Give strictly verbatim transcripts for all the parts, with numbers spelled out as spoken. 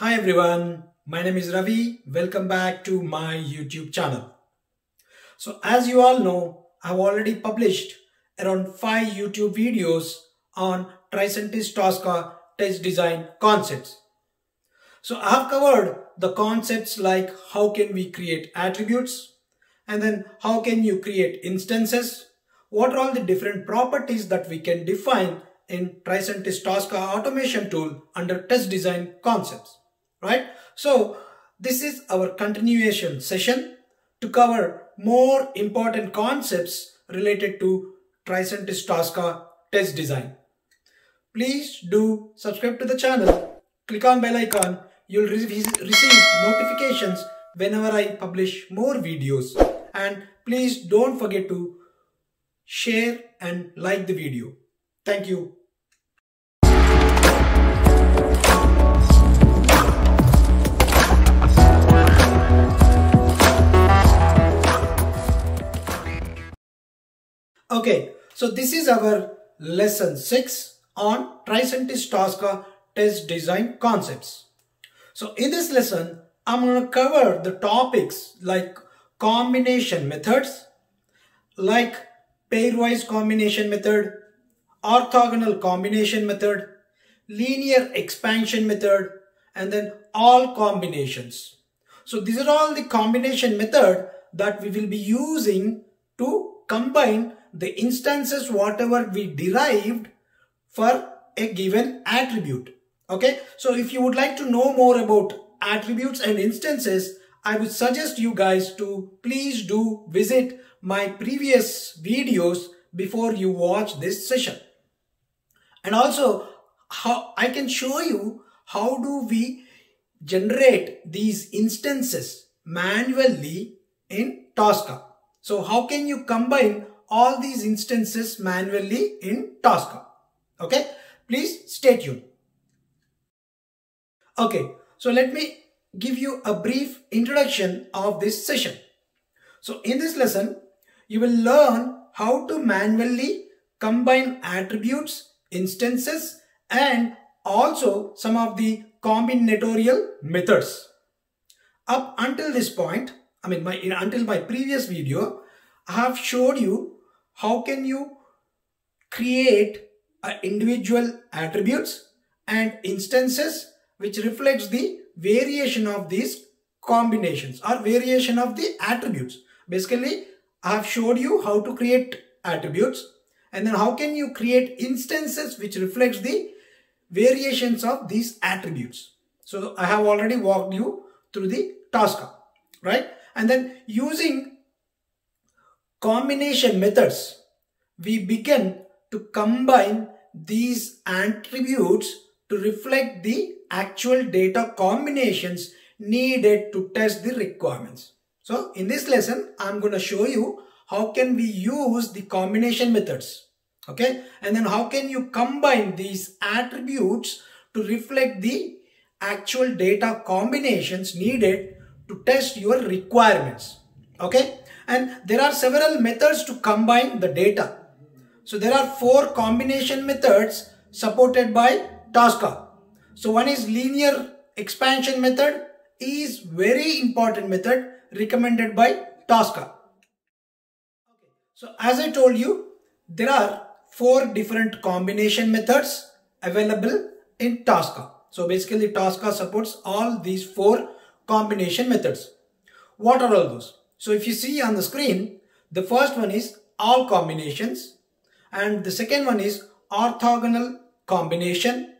Hi everyone, my name is Ravi. Welcome back to my YouTube channel. So as you all know, I've already published around five YouTube videos on Tricentis Tosca test design concepts. So I've covered the concepts like how can we create attributes, and then how can you create instances, what are all the different properties that we can define in Tricentis Tosca automation tool under test design concepts. Right? So this is our continuation session to cover more important concepts related to Tricentis Tosca test design. Please do subscribe to the channel, click on bell icon, you'll receive notifications whenever I publish more videos, and please don't forget to share and like the video. Thank you. Okay, so this is our lesson six on Tricentis Tosca test design concepts. So in this lesson, I'm going to cover the topics like combination methods, like pairwise combination method, orthogonal combination method, linear expansion method, and then all combinations. So these are all the combination method that we will be using to combine the instances whatever we derived for a given attribute. Okay, so if you would like to know more about attributes and instances, I would suggest you guys to please do visit my previous videos before you watch this session. And also how I can show you how do we generate these instances manually in Tosca. So how can you combine all these instances manually in Tosca? Okay, please stay tuned. Okay, so let me give you a brief introduction of this session. So in this lesson, you will learn how to manually combine attributes, instances, and also some of the combinatorial methods. Up until this point, I mean my, until my previous video, I have showed you how can you create uh, individual attributes and instances which reflects the variation of these combinations or variation of the attributes. Basically, I have showed you how to create attributes, and then how can you create instances which reflects the variations of these attributes. So I have already walked you through the Tosca, right? And then using combination methods, we begin to combine these attributes to reflect the actual data combinations needed to test the requirements. So in this lesson, I'm going to show you how can we use the combination methods. Okay. And then how can you combine these attributes to reflect the actual data combinations needed to test your requirements. Okay. And there are several methods to combine the data. So there are four combination methods supported by Tosca. So one is linear expansion method, is very important method recommended by Tosca. Okay. So as I told you, there are four different combination methods available in Tosca. So basically Tosca supports all these four combination methods. What are all those? So if you see on the screen, the first one is all combinations, and the second one is orthogonal combination,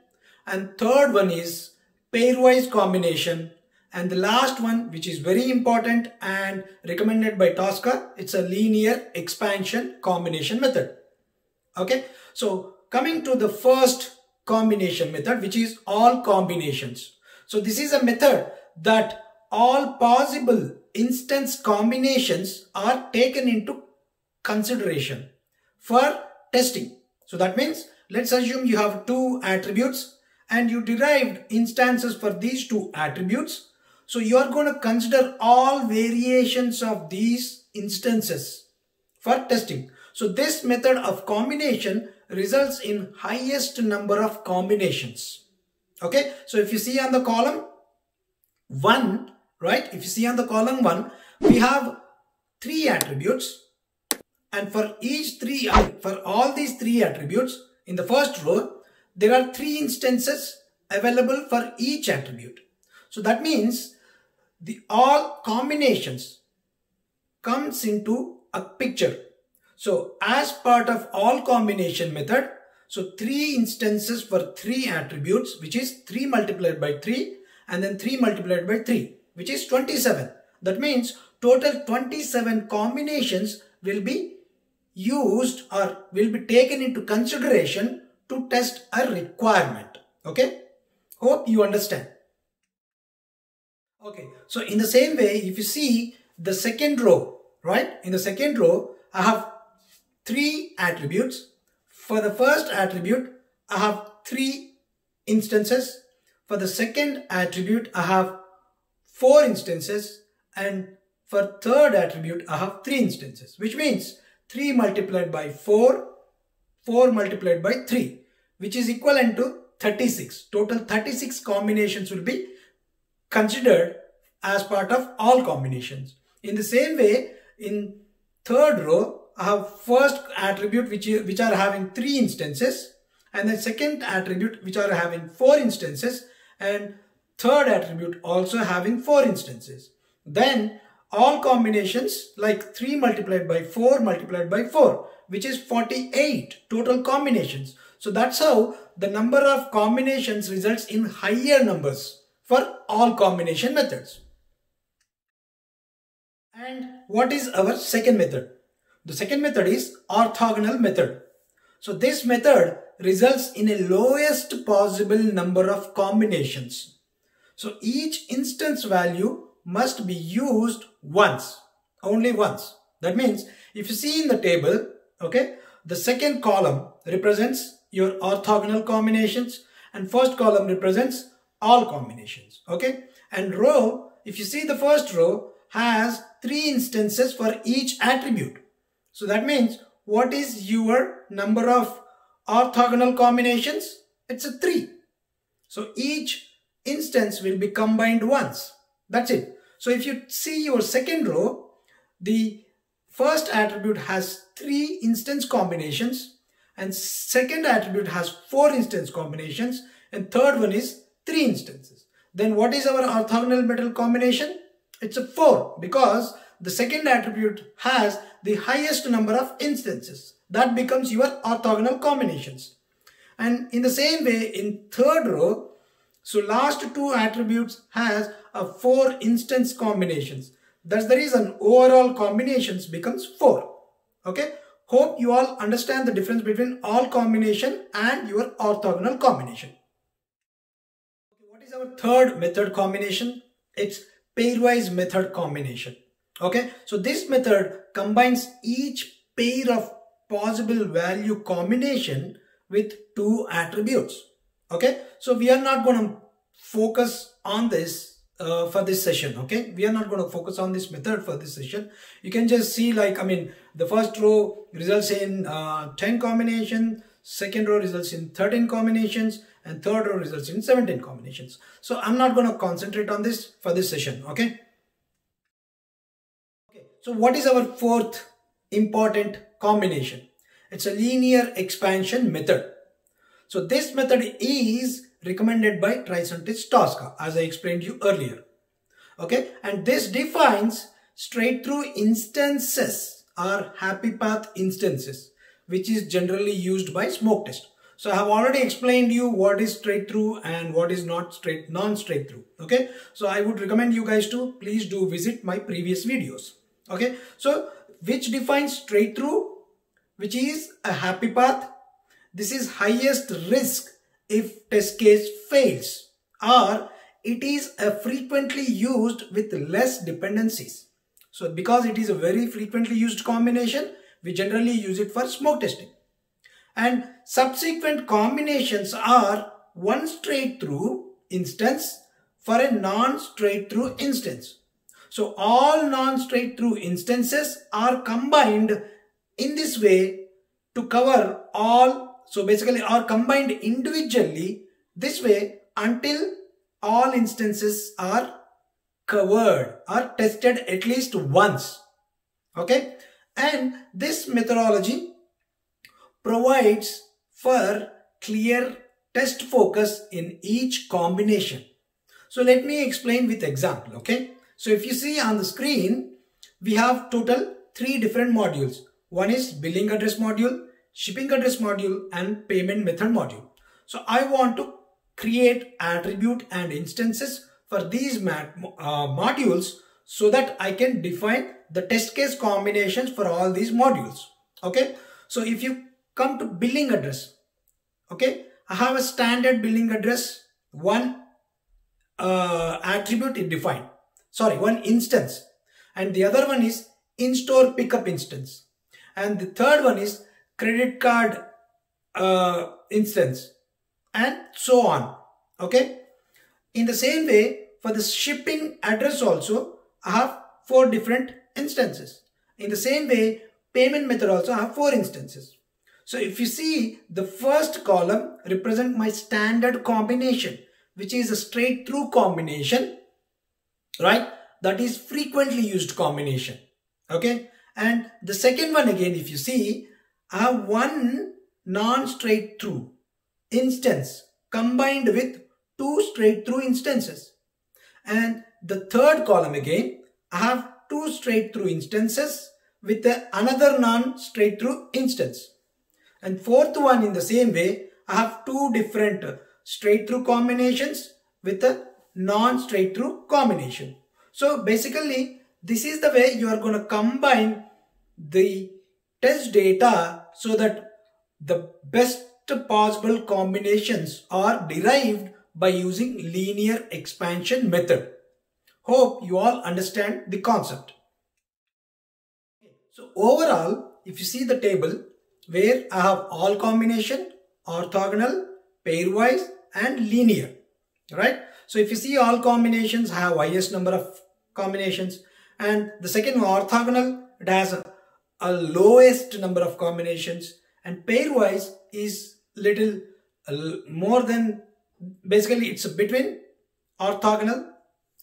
and third one is pairwise combination, and the last one, which is very important and recommended by Tosca, it's a linear expansion combination method. Okay, so coming to the first combination method, which is all combinations. So this is a method that all possible instance combinations are taken into consideration for testing. So that means let's assume you have two attributes and you derived instances for these two attributes. So you are going to consider all variations of these instances for testing. So this method of combination results in highest number of combinations. Okay, so if you see on the column, one, right? If you see on the column one, we have three attributes, and for each three, for all these three attributes in the first row, there are three instances available for each attribute. So that means the all combinations comes into a picture. So as part of all combination method, so three instances for three attributes, which is three multiplied by three and then three multiplied by three, which is twenty-seven. That means total twenty-seven combinations will be used or will be taken into consideration to test a requirement. Okay, hope you understand. Okay, so in the same way, if you see the second row, right, in the second row, I have three attributes. For the first attribute, I have three instances. For the second attribute, I have four instances. And for third attribute, I have three instances, which means three multiplied by four, four multiplied by three, which is equivalent to thirty-six. Total thirty-six combinations will be considered as part of all combinations. In the same way, in third row, I have first attribute which, which are having three instances, and the second attribute which are having four instances, and third attribute also having four instances. Then all combinations like three multiplied by four multiplied by four, which is forty-eight total combinations. So that's how the number of combinations results in higher numbers for all combination methods. And what is our second method? The second method is orthogonal method. So this method results in a lowest possible number of combinations. So each instance value must be used once, only once. That means if you see in the table, okay, the second column represents your orthogonal combinations and first column represents all combinations, okay. And row, if you see the first row has three instances for each attribute. So that means what is your number of orthogonal combinations? It's a three. So each instance will be combined once. That's it. So if you see your second row, the first attribute has three instance combinations, and second attribute has four instance combinations, and third one is three instances. Then what is our orthogonal metal combination? It's a four, because the second attribute has the highest number of instances. That becomes your orthogonal combinations. And in the same way, in third row, so last two attributes has a four instance combinations. That's the reason overall combinations becomes four. Okay, hope you all understand the difference between all combination and your orthogonal combination. What is our third method combination? It's pairwise method combination. Okay, so this method combines each pair of possible value combination with two attributes. Okay, so we are not going to focus on this uh, for this session. Okay, we are not going to focus on this method for this session. You can just see, like, I mean, the first row results in uh, ten combinations, second row results in thirteen combinations, and third row results in seventeen combinations. So I'm not going to concentrate on this for this session. Okay. So what is our fourth important combination? It's a linear expansion method. So this method is recommended by Tricentis Tosca, as I explained to you earlier. Okay, and this defines straight through instances or happy path instances, which is generally used by smoke test. So I have already explained to you what is straight through and what is not straight, non-straight through. Okay, so I would recommend you guys to please do visit my previous videos. Okay, so which defines straight through, which is a happy path. This is highest risk if test case fails, or it is a frequently used with less dependencies. So because it is a very frequently used combination, we generally use it for smoke testing. And subsequent combinations are one straight through instance for a non-straight through instance. So all non-straight through instances are combined in this way to cover all, so basically are combined individually this way until all instances are covered or tested at least once. Okay, and this methodology provides for clear test focus in each combination. So let me explain with example. Okay, so if you see on the screen, we have total three different modules. One is billing address module, shipping address module, and payment method module. So I want to create attribute and instances for these mat uh, modules so that I can define the test case combinations for all these modules. Okay, so if you come to billing address, okay, I have a standard billing address, one uh, attribute it defined, sorry, one instance, and the other one is in-store pickup instance, and the third one is credit card uh, instance, and so on. Okay, in the same way for the shipping address also I have four different instances. In the same way, payment method also I have four instances. So if you see, the first column represents my standard combination, which is a straight through combination, right? That is frequently used combination. Okay, and the second one again, if you see, I have one non-straight through instance combined with two straight through instances, and the third column again I have two straight through instances with the another non straight through instance, and fourth one in the same way I have two different straight through combinations with a non straight through combination. So basically this is the way you are going to combine the test data so that the best possible combinations are derived by using linear expansion method. Hope you all understand the concept. So overall, if you see the table where I have all combination, orthogonal, pairwise and linear, right? So if you see all combinations, I have highest number of combinations, and the second orthogonal, it has a, a lowest number of combinations, and pairwise is little uh, more than, basically it's between orthogonal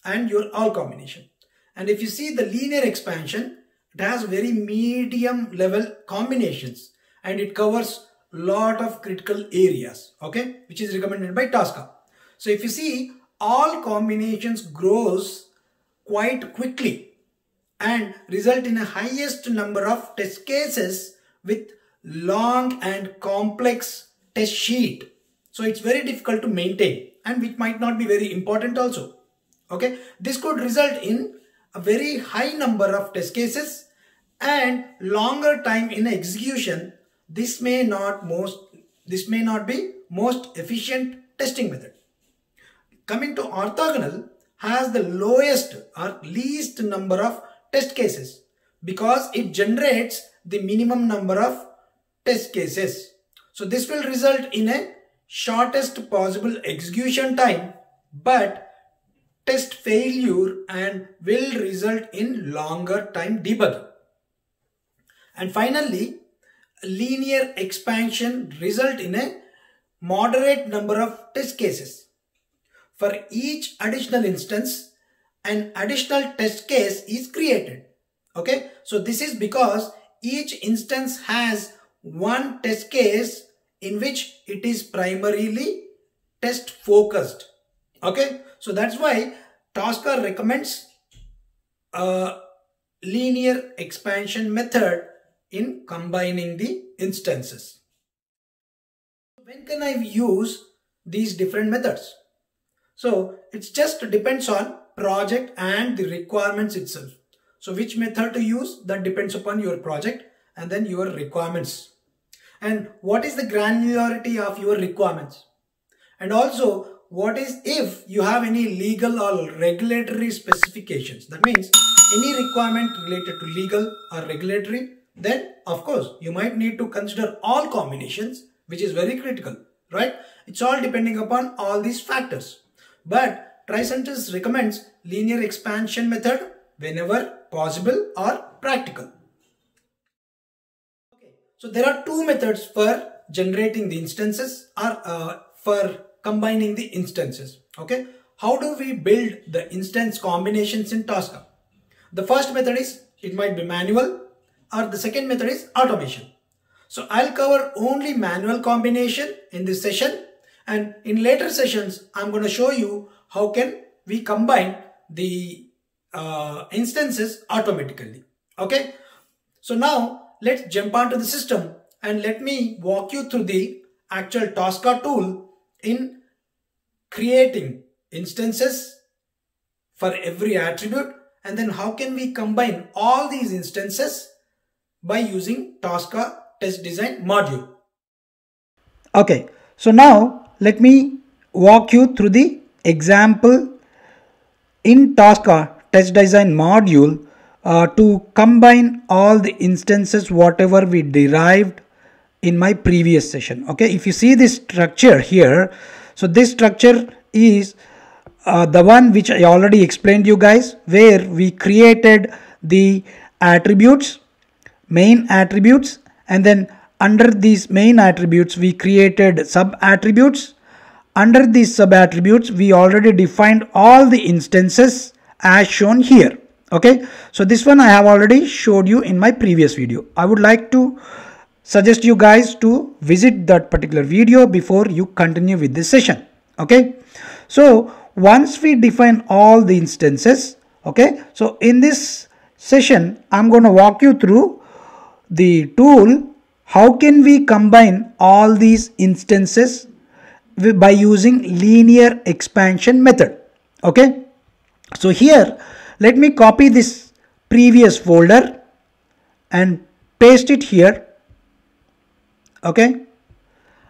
and your all combination. And if you see the linear expansion, it has very medium level combinations and it covers lot of critical areas, okay, which is recommended by Tosca. So if you see, all combinations grows quite quickly and result in a highest number of test cases with long and complex test sheet. So it's very difficult to maintain, and which might not be very important also. Okay, this could result in a very high number of test cases and longer time in execution. This may not most this may not be most efficient testing method. Coming to orthogonal, has the lowest or least number of test cases because it generates the minimum number of test cases. So this will result in a shortest possible execution time, but test failure and will result in longer time debugging. And finally, linear expansion result in a moderate number of test cases. For each additional instance, an additional test case is created. Okay, so this is because each instance has one test case in which it is primarily test focused. Okay, so that's why Tosca recommends a linear expansion method in combining the instances. When can I use these different methods? So it just depends on project and the requirements itself. So which method to use, that depends upon your project and then your requirements, and what is the granularity of your requirements, and also what is if you have any legal or regulatory specifications. That means any requirement related to legal or regulatory, then of course you might need to consider all combinations, which is very critical, right? It's all depending upon all these factors. But Tricentis recommends linear expansion method whenever possible or practical. So there are two methods for generating the instances or uh, for combining the instances. Okay, how do we build the instance combinations in Tosca? The first method is, it might be manual, or the second method is automation. So I'll cover only manual combination in this session, and in later sessions I'm going to show you how can we combine the uh, instances automatically. Okay, so now let's jump onto the system and let me walk you through the actual Tosca tool in creating instances for every attribute, and then how can we combine all these instances by using Tosca test design module. Okay, so now let me walk you through the example in Tosca test design module uh, to combine all the instances whatever we derived in my previous session. Okay, if you see this structure here, so this structure is uh, the one which I already explained you guys, where we created the attributes, main attributes, and then under these main attributes we created sub attributes. Under these sub attributes we already defined all the instances as shown here. Okay, so this one I have already showed you in my previous video. I would like to suggest you guys to visit that particular video before you continue with this session. Okay, so once we define all the instances, okay, so in this session I'm going to walk you through the tool, how can we combine all these instances by using linear expansion method. Okay, so here let me copy this previous folder and paste it here. Okay,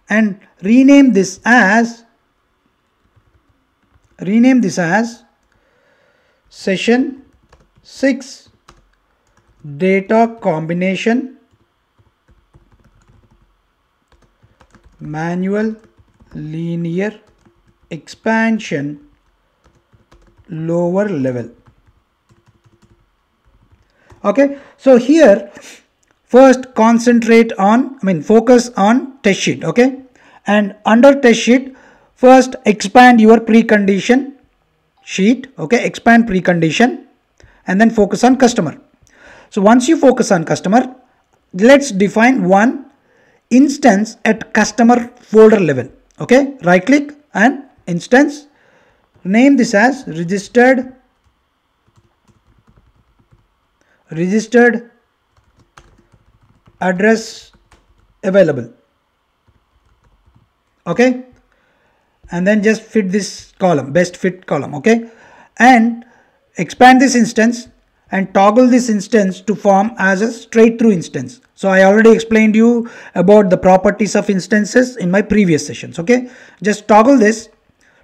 and rename this as rename this as session six data combination manual linear expansion lower level. Okay, so here first concentrate on, I mean focus on test sheet. Okay, and under test sheet first expand your precondition sheet. Okay, expand precondition and then focus on customer. So once you focus on customer, let's define one instance at customer folder level. Okay, right click and instance, name this as registered registered address available. Okay, and then just fit this column, best fit column. Okay, and expand this instance and toggle this instance to form as a straight through instance. So I already explained you about the properties of instances in my previous sessions. Okay, just toggle this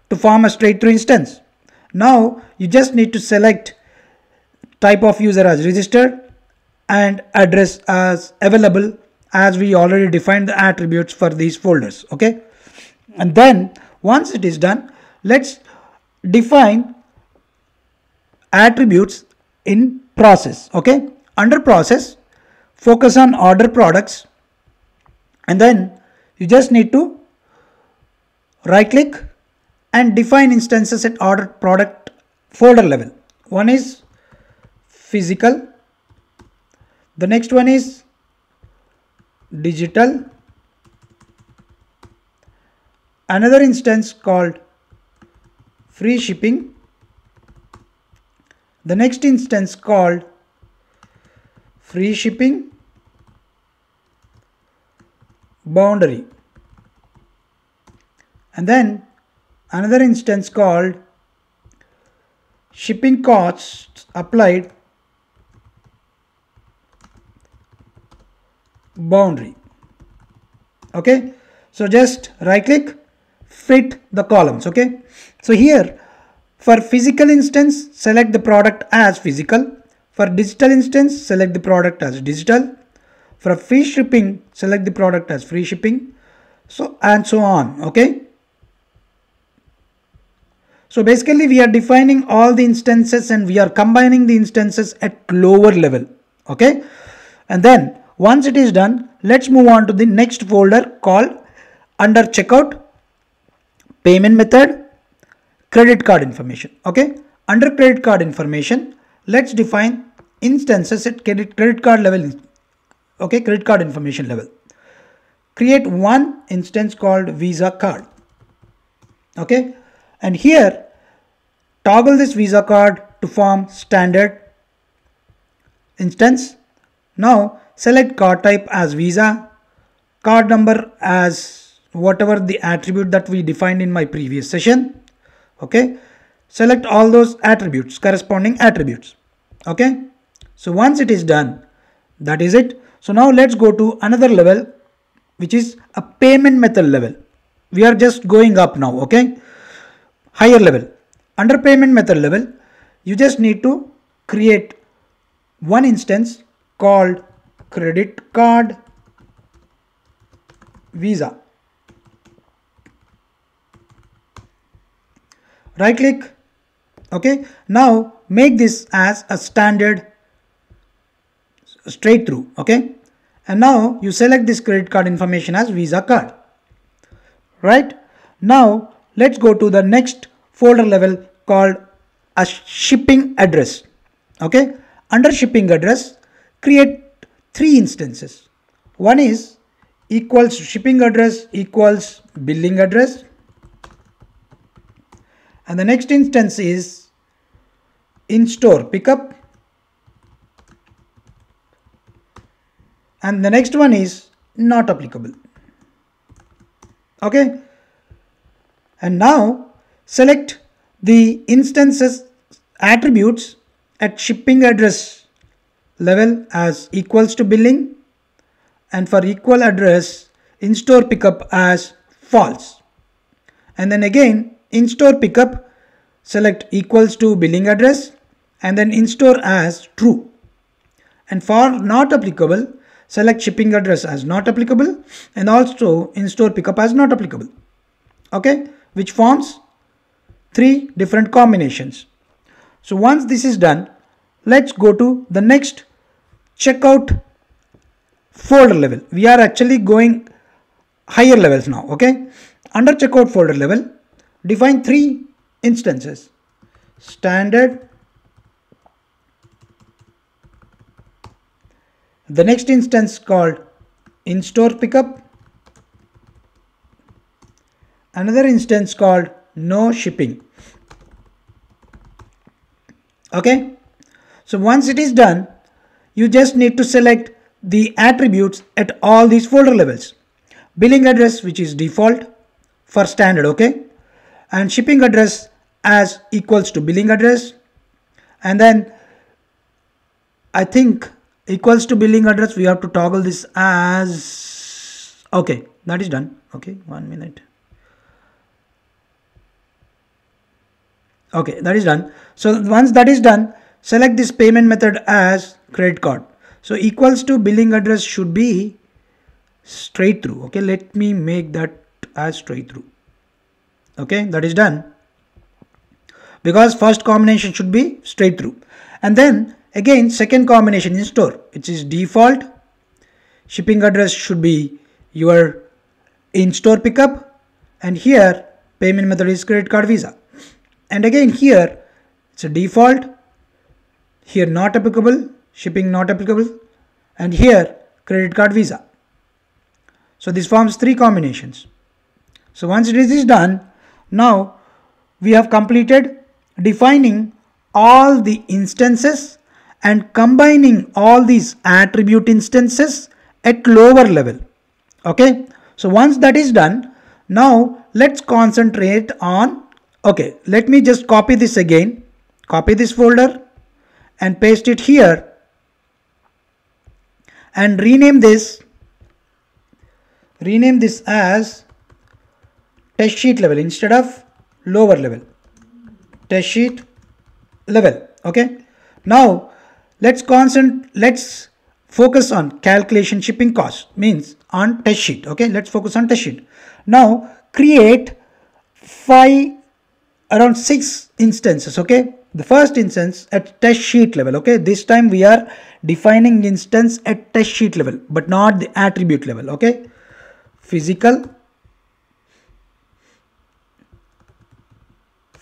to form a straight through instance. Now you just need to select type of user as registered and address as available, as we already defined the attributes for these folders. Okay, and then once it is done, let's define attributes in process. Okay, under process focus on order products, and then you just need to right click and define instances at order product folder level. One is physical, the next one is digital, another instance called free shipping, the next instance called free shipping boundary, and then another instance called shipping costs applied boundary. Okay, so just right click, fit the columns. Okay, so here for physical instance, select the product as physical. For digital instance, select the product as digital. For free shipping, select the product as free shipping. So and so on. Okay. So basically we are defining all the instances and we are combining the instances at lower level. Okay. And then once it is done, let's move on to the next folder called under checkout, payment method, credit card information. Okay, under credit card information, let's define instances at credit, credit card level. Okay, credit card information level. Create one instance called Visa card. Okay, and here toggle this Visa card to form standard instance. Now select card type as Visa, card number as whatever the attribute that we defined in my previous session. Okay, select all those attributes, corresponding attributes. Okay, so once it is done, that is it. So now let's go to another level, which is a payment method level. We are just going up now. Okay, higher level. Under payment method level, you just need to create one instance called credit card Visa. Right click. Okay, now make this as a standard straight through. Okay, and now you select this credit card information as Visa card. Right, now let's go to the next folder level called a shipping address. Okay, under shipping address, create three instances. One is equals shipping address equals billing address, and the next instance is in-store pickup, and the next one is not applicable. Okay, and now select the instances attributes at shipping address level as equals to billing, and for equal address in-store pickup as false, and then again in-store pickup select equals to billing address and then in-store as true, and for not applicable select shipping address as not applicable and also in-store pickup as not applicable. Okay, which forms three different combinations. So once this is done, let's go to the next checkout folder level. We are actually going higher levels now. Okay, under checkout folder level, define three instances: standard, the next instance called in-store pickup, another instance called no shipping. Okay, so once it is done, you just need to select the attributes at all these folder levels: billing address, which is default for standard, okay, and shipping address as equals to billing address, and then I think equals to billing address we have to toggle this as, okay, that is done. Okay, one minute. Okay, that is done. So once that is done, select this payment method as credit card. So equals to billing address should be straight through. Okay, let me make that as straight through. Okay, that is done, because first combination should be straight through, and then again second combination in store, which is default. Shipping address should be your in-store pickup, and here payment method is credit card Visa, and again here it's a default, here not applicable, shipping not applicable, and here credit card Visa. So this forms three combinations. So once it is done, now we have completed defining all the instances and combining all these attribute instances at lower level. Okay, so once that is done, now let's concentrate on, okay, let me just copy this again, copy this folder and paste it here and rename this, rename this as test sheet level instead of lower level, test sheet level. Okay, now let's concent let's focus on calculation shipping cost, means on test sheet. Okay, let's focus on test sheet. Now create five around six instances. Okay, the first instance at test sheet level. Okay, this time we are defining instance at test sheet level but not the attribute level. Okay, physical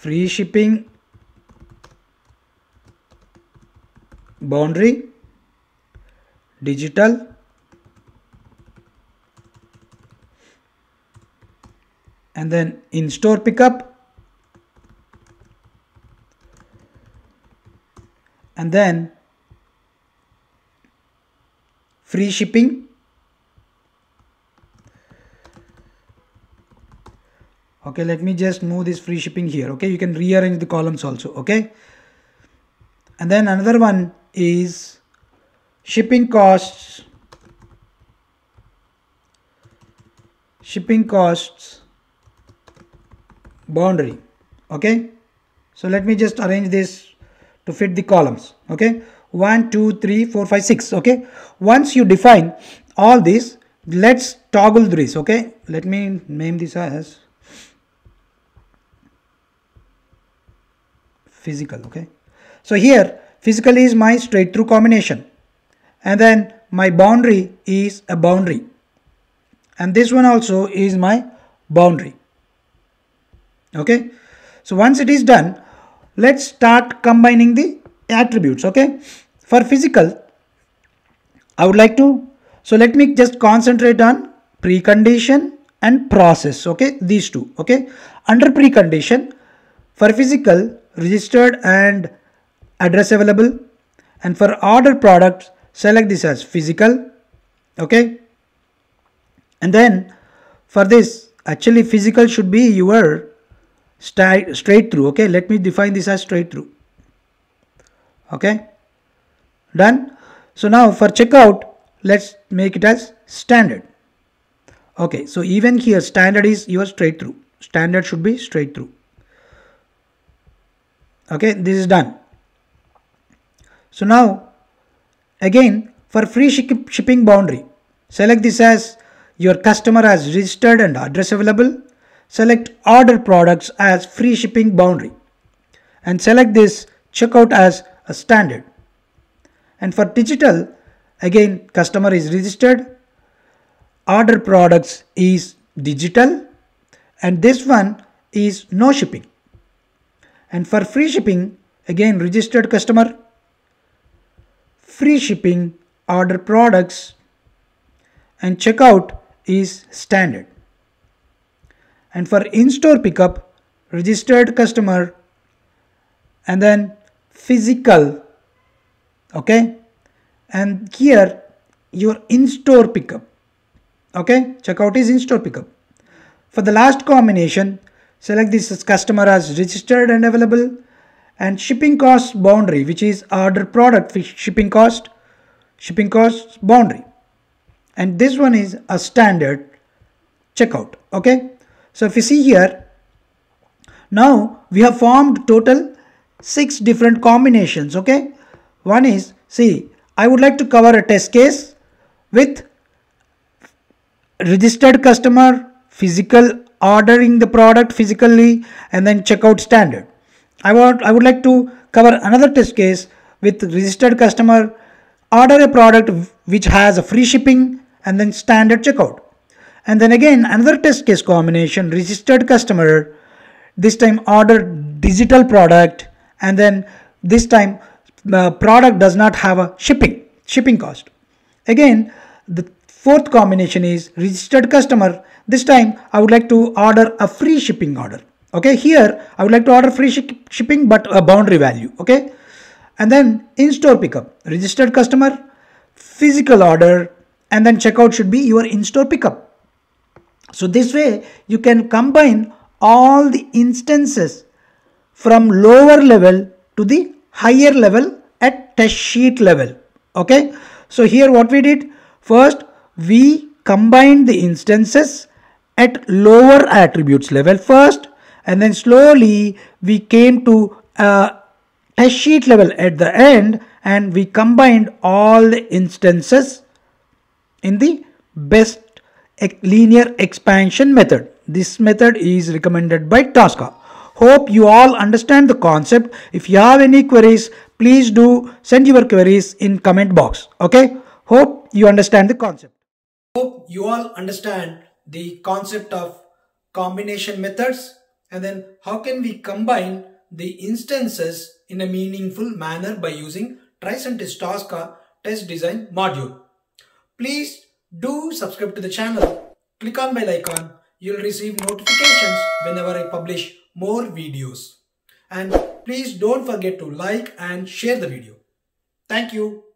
free shipping boundary, digital and then in-store pickup, and then free shipping. Okay, let me just move this free shipping here. Okay, you can rearrange the columns also. Okay, and then another one is shipping costs, shipping costs boundary. Okay, so let me just arrange this to fit the columns. Okay, one, two, three, four, five, six. Okay, once you define all these, let's toggle this. Okay, let me name this as physical. Okay, so here physical is my straight through combination, and then my boundary is a boundary, and this one also is my boundary. Okay, so once it is done, let's start combining the attributes. Okay, for physical I would like to, so let me just concentrate on precondition and process. Okay, these two. Okay, under precondition, for physical, registered and address available, and for order products, select this as physical. Okay, and then for this, actually physical should be your Straight, straight through. Okay, let me define this as straight through. Okay, done. So now for checkout, let's make it as standard. Okay, so even here standard is your straight through, standard should be straight through. Okay, this is done. So now again for free ship shipping boundary, select this as your customer as registered and address available. Select order products as free shipping boundary and select this checkout as a standard. And for digital, again customer is registered, order products is digital, and this one is no shipping. And for free shipping, again registered customer, free shipping, order products, and checkout is standard. And for in-store pickup, registered customer and then physical. Okay, and here your in-store pickup. Okay, checkout is in-store pickup. For the last combination, select this as customer as registered and available, and shipping cost boundary, which is order product shipping cost, shipping cost boundary, and this one is a standard checkout. Okay, so if you see here, now we have formed total six different combinations. Okay, one is, see, I would like to cover a test case with registered customer, physical ordering the product physically, and then checkout standard. I want, I would like to cover another test case with registered customer, order a product which has a free shipping and then standard checkout. And then again another test case combination, registered customer, this time order digital product, and then this time the product does not have a shipping, shipping cost. Again the fourth combination is registered customer, this time I would like to order a free shipping order. Okay, here I would like to order free shi- shipping but a boundary value. Okay, and then in-store pickup, registered customer, physical order, and then checkout should be your in-store pickup. So this way you can combine all the instances from lower level to the higher level at test sheet level. Okay, so here what we did, first we combined the instances at lower attributes level first, and then slowly we came to uh, test sheet level at the end, and we combined all the instances in the best a linear expansion method. This method is recommended by Tosca. Hope you all understand the concept. If you have any queries, please do send your queries in comment box. Okay, hope you understand the concept. Hope you all understand the concept of combination methods. and then how can we combine the instances in a meaningful manner by using Tricentis Tosca test design module. Please do subscribe to the channel. Click on bell icon. You'll receive notifications whenever I publish more videos. And please don't forget to like and share the video. Thank you.